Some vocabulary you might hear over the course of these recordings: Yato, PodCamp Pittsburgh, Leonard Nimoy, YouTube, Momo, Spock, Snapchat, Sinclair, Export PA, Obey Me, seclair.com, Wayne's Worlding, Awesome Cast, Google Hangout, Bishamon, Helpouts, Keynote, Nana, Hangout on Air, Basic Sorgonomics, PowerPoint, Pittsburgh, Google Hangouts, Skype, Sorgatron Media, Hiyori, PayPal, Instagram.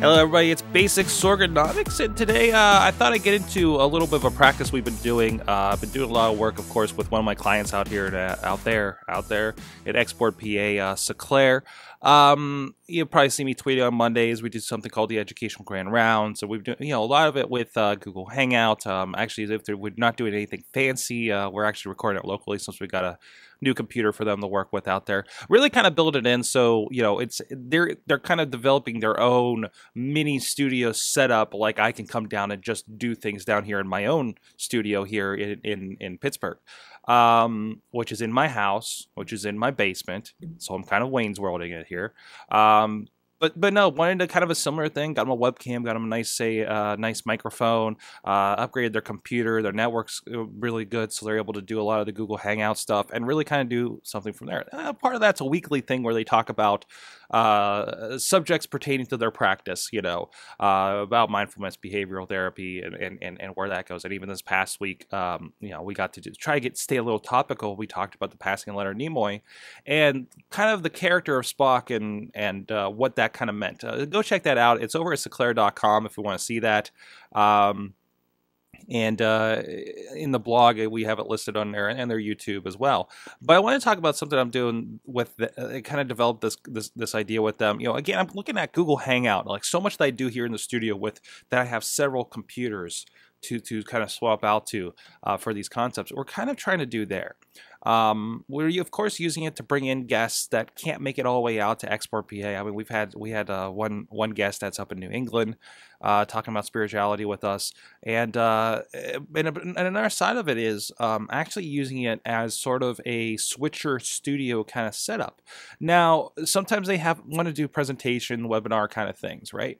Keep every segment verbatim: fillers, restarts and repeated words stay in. Hello everybody, it's Basic Sorgonomics, and today uh, I thought I'd get into a little bit of a practice we've been doing. Uh, I've been doing a lot of work, of course, with one of my clients out here, to, out there, out there at Export P A, uh, Sinclair. Um, you'll probably see me tweeting on Mondays. We do something called the Educational Grand Round. So we've done, you know, a lot of it with uh, Google Hangout. Um, actually, if we're not doing anything fancy, uh, we're actually recording it locally since we got a new computer for them to work with out there. Really kind of build it in, so you know, it's they're they're kind of developing their own mini studio setup. Like I can come down and just do things down here in my own studio here in in, in Pittsburgh, um, which is in my house, which is in my basement. So I'm kind of Wayne's Worlding it here. Um, But but no, wanted to kind of a similar thing. Got them a webcam, got them a nice say uh, nice microphone. Uh, upgraded their computer, their network's really good, so they're able to do a lot of the Google Hangout stuff and really kind of do something from there. Uh, part of that's a weekly thing where they talk about uh, subjects pertaining to their practice, you know, uh, about mindfulness, behavioral therapy, and and and, and where that goes. And even this past week, um, you know, we got to do, try to get stay a little topical. We talked about the passing of Leonard Nimoy, and kind of the character of Spock, and and uh, what that kind of meant. Uh, go check that out. It's over at seclair dot com if you want to see that. Um, and uh, in the blog, we have it listed on there, and their YouTube as well. But I want to talk about something I'm doing with the, I kind of developed this, this this idea with them. You know, again, I'm looking at Google Hangout. Like so much that I do here in the studio with that, I have several computers to to kind of swap out to uh, for these concepts. We're kind of trying to do there. Um, we're of course using it to bring in guests that can't make it all the way out to Export P A. I mean, we've had we had uh, one one guest that's up in New England uh, talking about spirituality with us, and uh, and, and another side of it is um, actually using it as sort of a switcher studio kind of setup. Now, sometimes they have want to do presentation, webinar kind of things, right?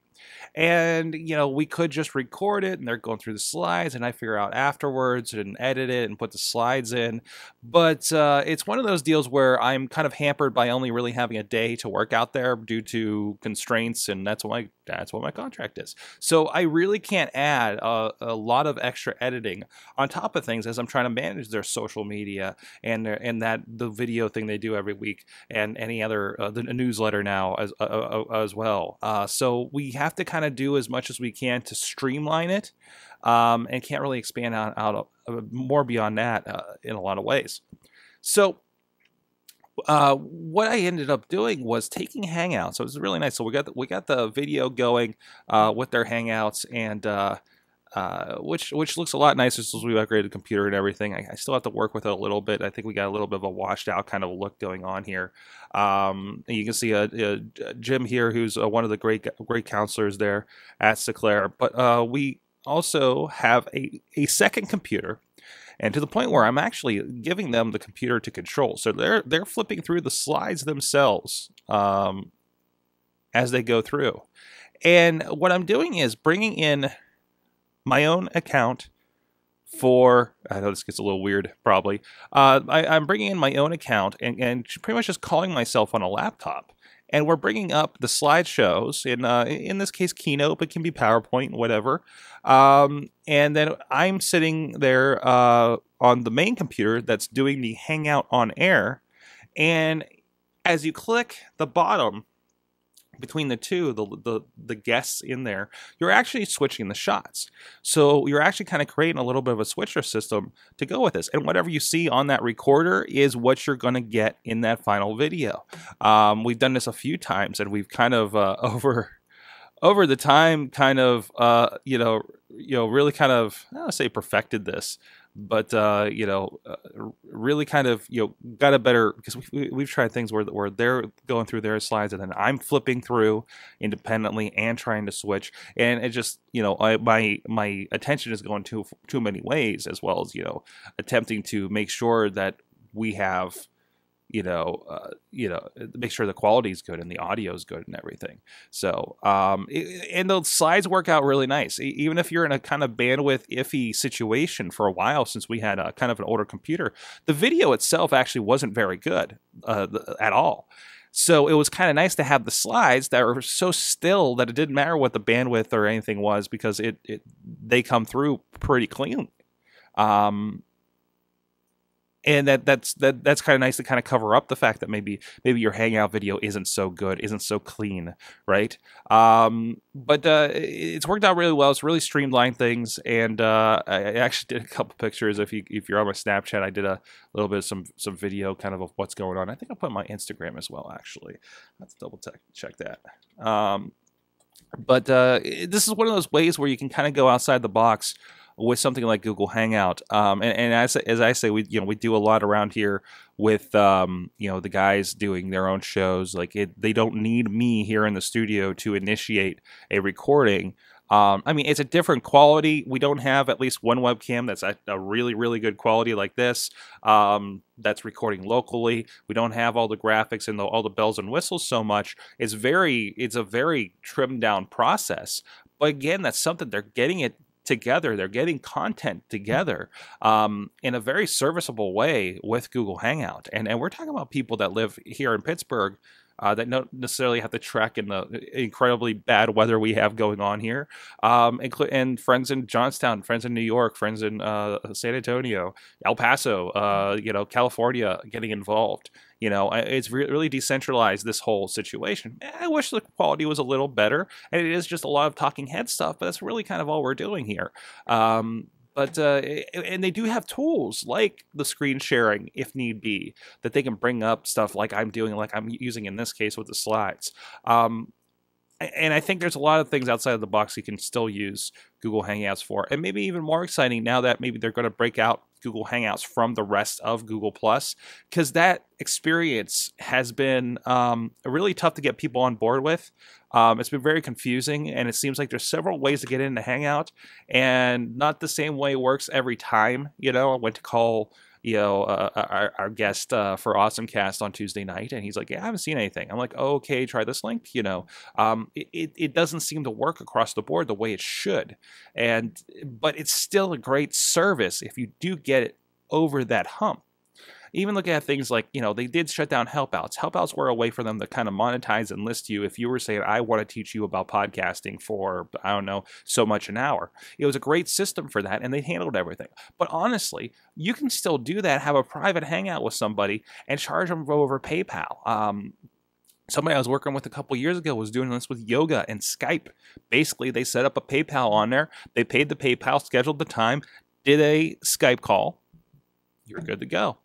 And you know, we could just record it, and they're going through the slides, and I figure out afterwards and edit it and put the slides in, but But uh, it's one of those deals where I'm kind of hampered by only really having a day to work out there due to constraints, and that's why that's what my contract is. So I really can't add a, a lot of extra editing on top of things as I'm trying to manage their social media and their, and that the video thing they do every week, and any other uh, the newsletter now as uh, uh, as well. Uh, so we have to kind of do as much as we can to streamline it, um, and can't really expand out out more beyond that uh, in a lot of ways. So uh, what I ended up doing was taking Hangouts. So it was really nice. So we got the, we got the video going uh, with their Hangouts, and uh, uh, which which looks a lot nicer since we upgraded the computer and everything. I, I still have to work with it a little bit. I think we got a little bit of a washed out kind of look going on here. Um, you can see a, a Jim here, who's a, one of the great great counselors there at Sinclair. But uh, we also have a a second computer. And to the point where I'm actually giving them the computer to control, so they're they're flipping through the slides themselves um, as they go through. And what I'm doing is bringing in my own account for. I know this gets a little weird, probably. Uh, I, I'm bringing in my own account and and pretty much just calling myself on a laptop. And we're bringing up the slideshows, in, uh, in this case Keynote, but it can be PowerPoint, whatever. Um, and then I'm sitting there uh, on the main computer that's doing the Hangout on Air. And as you click the bottom between the two, the, the, the guests in there, you're actually switching the shots. So you're actually kind of creating a little bit of a switcher system to go with this. And whatever you see on that recorder is what you're going to get in that final video. Um, we've done this a few times, and we've kind of uh, over... over the time kind of, uh, you know, you know, really kind of, I don't want to say perfected this, but, uh, you know, uh, really kind of, you know, got a better, because we, we've tried things where, where they're going through their slides and then I'm flipping through independently and trying to switch. And it just, you know, I, my, my attention is going too, too many ways, as well as, you know, attempting to make sure that we have, you know, uh, you know, make sure the quality is good and the audio is good and everything. So, um, it, and the slides work out really nice. Even if you're in a kind of bandwidth iffy situation for a while, since we had a kind of an older computer, the video itself actually wasn't very good uh, at all. So it was kind of nice to have the slides that were so still that it didn't matter what the bandwidth or anything was, because it, it they come through pretty cleanly. Um, And that that's that that's kind of nice to kind of cover up the fact that maybe maybe your Hangout video isn't so good, isn't so clean, right? Um, but uh, it's worked out really well. It's really streamlined things, and uh, I actually did a couple pictures. If you if you're on my Snapchat, I did a little bit of some some video kind of of what's going on. I think I put my Instagram as well. Actually, let's double check that. Um, but uh, this is one of those ways where you can kind of go outside the box with something like Google Hangout, um, and, and as, as I say, we you know we do a lot around here with um, you know the guys doing their own shows. Like it, they don't need me here in the studio to initiate a recording. Um, I mean, it's a different quality. We don't have at least one webcam that's a, a really, really good quality like this um, that's recording locally. We don't have all the graphics and the, all the bells and whistles so much. It's very, it's a very trimmed down process. But again, that's something they're getting it together. They're getting content together um, in a very serviceable way with Google Hangout. And, and we're talking about people that live here in Pittsburgh uh, that don't necessarily have to trek in the incredibly bad weather we have going on here. Um, and, and friends in Johnstown, friends in New York, friends in uh, San Antonio, El Paso, uh, you know, California getting involved. You know, it's re really decentralized, this whole situation. I wish the quality was a little better, and it is just a lot of talking head stuff, but that's really kind of all we're doing here. Um, but uh, and they do have tools like the screen sharing, if need be, that they can bring up stuff like I'm doing, like I'm using in this case with the slides. Um, and I think there's a lot of things outside of the box you can still use Google Hangouts for, and maybe even more exciting now that maybe they're going to break out Google Hangouts from the rest of Google plus, because that experience has been um, really tough to get people on board with. Um, it's been very confusing, and it seems like there's several ways to get into Hangout, and not the same way works every time. You know, I went to call you know uh, our, our guest uh, for Awesome Cast on Tuesday night, and he's like, yeah, I haven't seen anything. I'm like, oh, okay, try this link. You know, um, it, it doesn't seem to work across the board the way it should, and but it's still a great service if you do get it over that hump. Even looking at things like, you know, they did shut down Helpouts. Helpouts were a way for them to kind of monetize and list you if you were saying, I want to teach you about podcasting for, I don't know, so much an hour. It was a great system for that, and they handled everything. But honestly, you can still do that, have a private hangout with somebody, and charge them over PayPal. Um, somebody I was working with a couple years ago was doing this with yoga and Skype. Basically, they set up a PayPal on there. They paid the PayPal, scheduled the time, did a Skype call. You're good to go.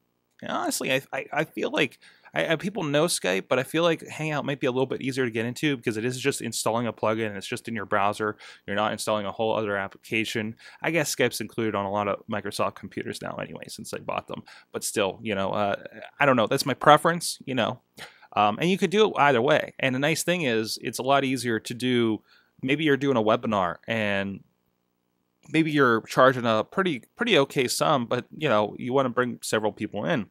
Honestly, I, I I feel like I, I people know Skype, but I feel like Hangout might be a little bit easier to get into because it is just installing a plugin and it's just in your browser. You're not installing a whole other application. I guess Skype's included on a lot of Microsoft computers now anyway since they bought them. But still, you know, uh, I don't know. That's my preference, you know. Um, and you could do it either way. And the nice thing is it's a lot easier to do. Maybe you're doing a webinar and maybe you're charging a pretty pretty okay sum, but, you know, you want to bring several people in.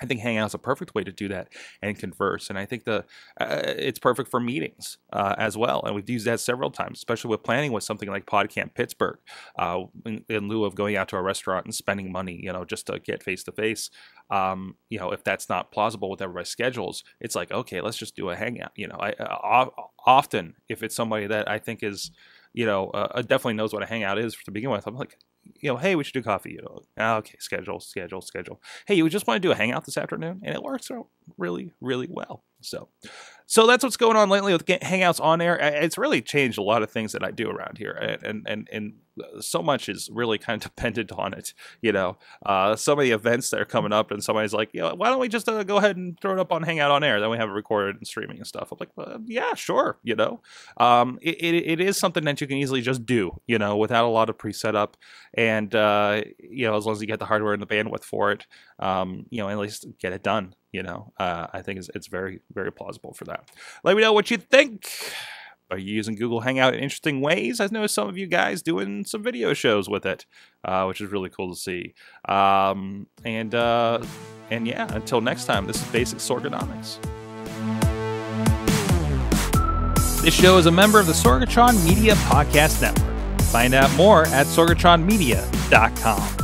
I think Hangout's a perfect way to do that and converse. And I think the uh, it's perfect for meetings uh, as well. And we've used that several times, especially with planning with something like PodCamp Pittsburgh. Uh, in, in lieu of going out to a restaurant and spending money, you know, just to get face-to-face, -face, um, you know, if that's not plausible with everybody's schedules, it's like, okay, let's just do a Hangout. You know, I, uh, often if it's somebody that I think is, you know, uh, definitely knows what a Hangout is to begin with, I'm like, you know, hey, we should do coffee. You know, okay, schedule, schedule, schedule. Hey, you just want to do a hangout this afternoon, and it works out really, really well. So, so that's what's going on lately with Hangouts on Air. It's really changed a lot of things that I do around here, and and and so much is really kind of dependent on it. You know, uh, so many events that are coming up, and somebody's like, you know, why don't we just uh, go ahead and throw it up on Hangout on Air? Then we have it recorded and streaming and stuff. I'm like, well, yeah, sure. You know, um, it, it it is something that you can easily just do. You know, without a lot of pre-setup, and uh, you know, as long as you get the hardware and the bandwidth for it, um, you know, at least get it done. You know, uh, I think it's, it's very, very plausible for that. Let me know what you think. Are you using Google Hangout in interesting ways? I know some of you guys doing some video shows with it, uh, which is really cool to see. Um, and, uh, and yeah, until next time, this is Basic Sorgonomics. This show is a member of the Sorgatron Media Podcast Network. Find out more at sorgatron media dot com.